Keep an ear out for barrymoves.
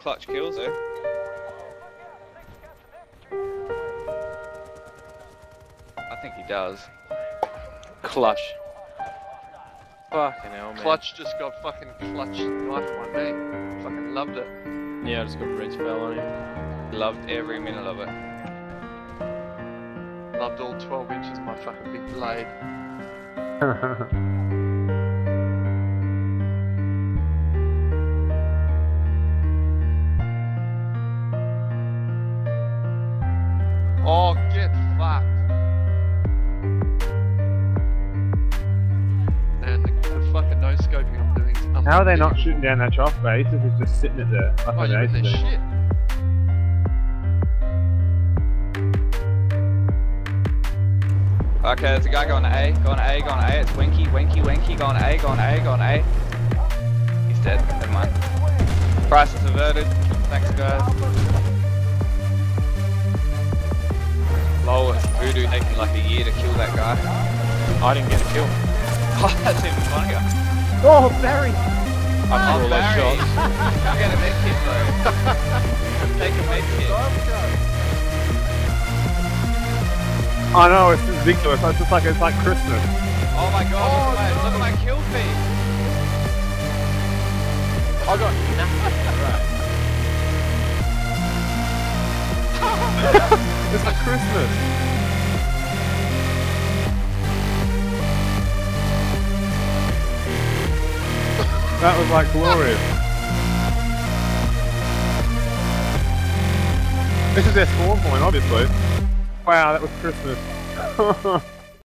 clutch kills though. I think he does. Clutch. Fucking hell, man. Clutch just got fucking clutched knife one day. Fucking loved it. Yeah, I just got red spell on him. Loved every minute of it. Loved all 12 inches of my fucking big blade. Oh, get fucked. Man, the fucking no scoping I'm doing. How are they not shooting down that off base if it's just sitting at the upper base? Oh, shit. Okay, there's a guy going to A, going to A, going to A. It's Winky, Winky, Winky, going to A, going to A, going to A. He's dead. Never mind. Crisis averted. Thanks, guys. Oh, it's Voodoo taking like a year to kill that guy. I didn't get a kill. Oh, that's even funnier. Oh, Barry! I'm all those shots. I'll get a med kit, though. Take a med kit. I know, it's ridiculous. It's just like, it's like Christmas. Oh my god, oh, look at my kill feed. I got nothing. Right. It's like Christmas! That was like glorious. This is their spawn point, obviously. Wow, that was Christmas.